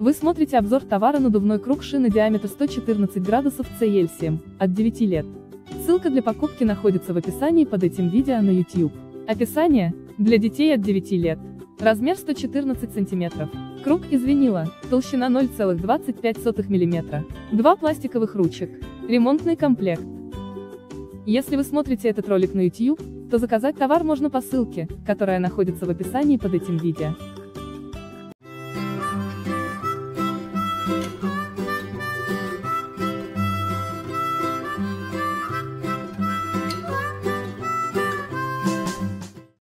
Вы смотрите обзор товара надувной круг шины диаметр 114 градусов CL7, от 9 лет. Ссылка для покупки находится в описании под этим видео на YouTube. Описание: для детей от 9 лет. Размер 114 см. Круг из винила, толщина 0,25 мм. 2 пластиковых ручек. Ремонтный комплект. Если вы смотрите этот ролик на YouTube, то заказать товар можно по ссылке, которая находится в описании под этим видео.